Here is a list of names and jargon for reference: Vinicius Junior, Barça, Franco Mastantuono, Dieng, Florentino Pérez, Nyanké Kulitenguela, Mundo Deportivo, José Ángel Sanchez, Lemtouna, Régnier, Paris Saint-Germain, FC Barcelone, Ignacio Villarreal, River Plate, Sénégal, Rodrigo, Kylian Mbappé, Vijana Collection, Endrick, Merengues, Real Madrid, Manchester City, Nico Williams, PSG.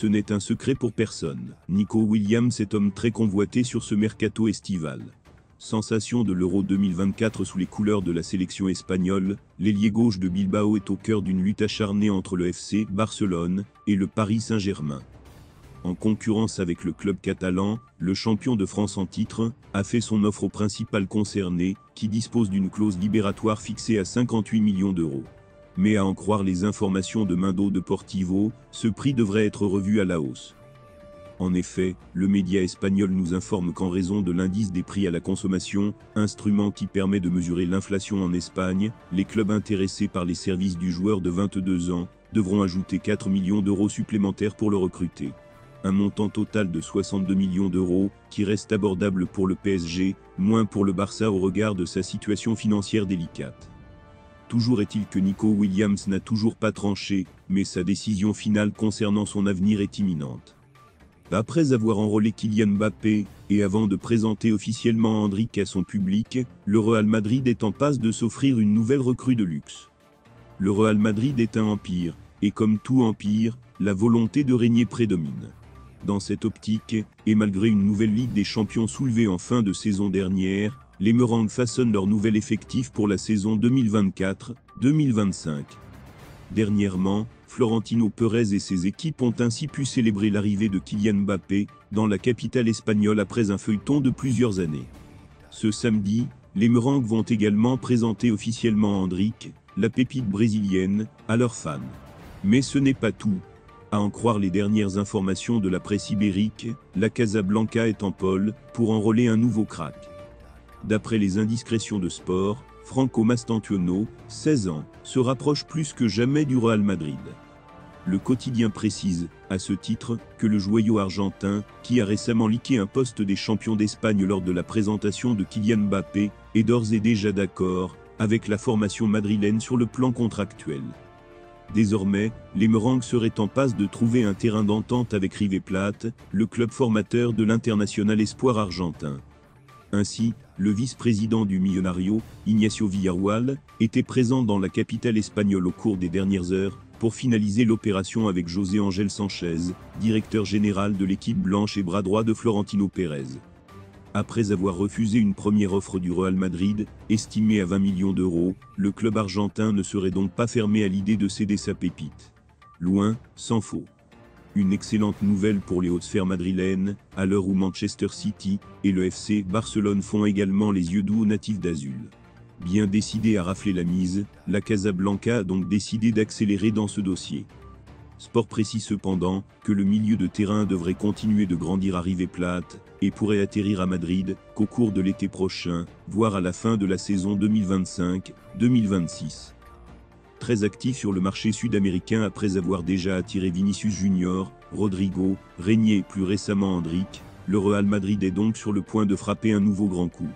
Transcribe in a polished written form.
Ce n'est un secret pour personne. Nico Williams est homme très convoité sur ce mercato estival. Sensation de l'Euro 2024 sous les couleurs de la sélection espagnole, l'ailier gauche de Bilbao est au cœur d'une lutte acharnée entre le FC Barcelone et le Paris Saint-Germain. En concurrence avec le club catalan, le champion de France en titre a fait son offre au principal concerné, qui dispose d'une clause libératoire fixée à 58 millions d'euros. Mais à en croire les informations de Mundo Deportivo, ce prix devrait être revu à la hausse. En effet, le média espagnol nous informe qu'en raison de l'indice des prix à la consommation, instrument qui permet de mesurer l'inflation en Espagne, les clubs intéressés par les services du joueur de 22 ans devront ajouter 4 millions d'euros supplémentaires pour le recruter. Un montant total de 62 millions d'euros, qui reste abordable pour le PSG, moins pour le Barça au regard de sa situation financière délicate. Toujours est-il que Nico Williams n'a toujours pas tranché, mais sa décision finale concernant son avenir est imminente. Après avoir enrôlé Kylian Mbappé, et avant de présenter officiellement Endrick à son public, le Real Madrid est en passe de s'offrir une nouvelle recrue de luxe. Le Real Madrid est un empire, et comme tout empire, la volonté de régner prédomine. Dans cette optique, et malgré une nouvelle Ligue des Champions soulevée en fin de saison dernière, les Merengues façonnent leur nouvel effectif pour la saison 2024-2025. Dernièrement, Florentino Pérez et ses équipes ont ainsi pu célébrer l'arrivée de Kylian Mbappé dans la capitale espagnole après un feuilleton de plusieurs années. Ce samedi, les Merengues vont également présenter officiellement Endrick, la pépite brésilienne, à leurs fans. Mais ce n'est pas tout. À en croire les dernières informations de la presse ibérique, la Casablanca est en pôle pour enrôler un nouveau crack. D'après les indiscrétions de Sport, Franco Mastantuono, 16 ans, se rapproche plus que jamais du Real Madrid. Le quotidien précise, à ce titre, que le joyau argentin, qui a récemment liqué un poste des champions d'Espagne lors de la présentation de Kylian Mbappé, est d'ores et déjà d'accord avec la formation madrilène sur le plan contractuel. Désormais, les Merengues seraient en passe de trouver un terrain d'entente avec River Plate, le club formateur de l'international espoir argentin. Ainsi, le vice-président du Millonario, Ignacio Villarreal, était présent dans la capitale espagnole au cours des dernières heures pour finaliser l'opération avec José Ángel Sanchez, directeur général de l'équipe blanche et bras droit de Florentino Pérez. Après avoir refusé une première offre du Real Madrid, estimée à 20 millions d'euros, le club argentin ne serait donc pas fermé à l'idée de céder sa pépite. Loin s'en faut. Une excellente nouvelle pour les hautes sphères madrilènes, à l'heure où Manchester City et le FC Barcelone font également les yeux doux aux natifs d'Azul. Bien décidé à rafler la mise, la Casablanca a donc décidé d'accélérer dans ce dossier. Sport précise cependant que le milieu de terrain devrait continuer de grandir à River Plate et pourrait atterrir à Madrid qu'au cours de l'été prochain, voire à la fin de la saison 2025-2026. Très actif sur le marché sud-américain après avoir déjà attiré Vinicius Junior, Rodrigo, Régnier et plus récemment Endrick, le Real Madrid est donc sur le point de frapper un nouveau grand coup.